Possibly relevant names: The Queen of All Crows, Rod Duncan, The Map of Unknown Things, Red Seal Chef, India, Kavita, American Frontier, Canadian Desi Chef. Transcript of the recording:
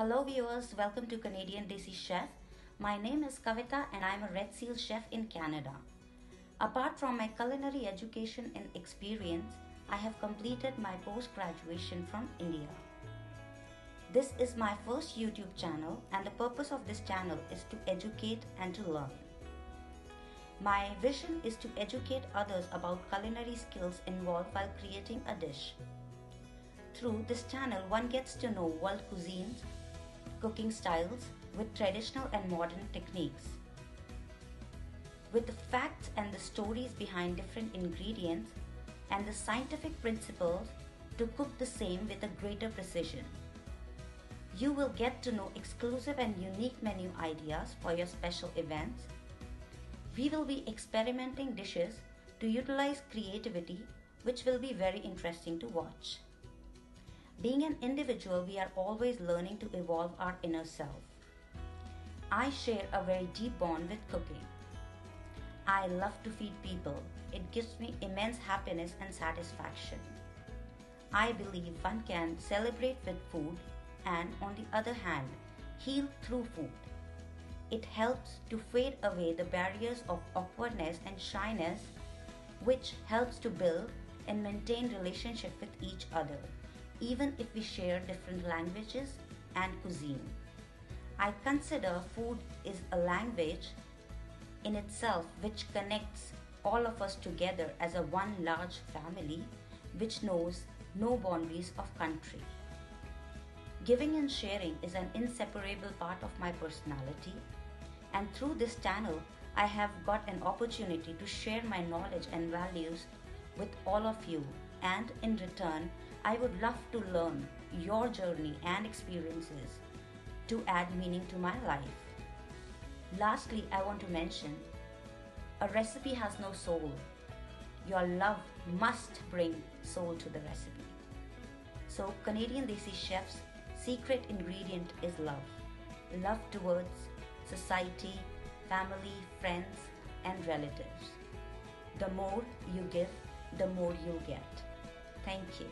Hello viewers, welcome to Canadian Desi Chef. My name is Kavita and I am a Red Seal Chef in Canada. Apart from my culinary education and experience, I have completed my post-graduation from India. This is my first YouTube channel and the purpose of this channel is to educate and to learn. My vision is to educate others about culinary skills involved while creating a dish. Through this channel, one gets to know world cuisines, cooking styles with traditional and modern techniques. With the facts and the stories behind different ingredients and the scientific principles to cook the same with a greater precision. You will get to know exclusive and unique menu ideas for your special events. We will be experimenting dishes to utilize creativity, which will be very interesting to watch. Being an individual, we are always learning to evolve our inner self. I share a very deep bond with cooking. I love to feed people. It gives me immense happiness and satisfaction. I believe one can celebrate with food and, on the other hand, heal through food. It helps to fade away the barriers of awkwardness and shyness, which helps to build and maintain relationship with each other, even if we share different languages and cuisine. I consider food is a language in itself which connects all of us together as a one large family which knows no boundaries of country. Giving and sharing is an inseparable part of my personality, and through this channel I have got an opportunity to share my knowledge and values with all of you, and in return I would love to learn your journey and experiences to add meaning to my life. Lastly, I want to mention, a recipe has no soul. Your love must bring soul to the recipe. So Canadian Desi Chef's secret ingredient is love. Love towards society, family, friends and relatives. The more you give, the more you get. Thank you.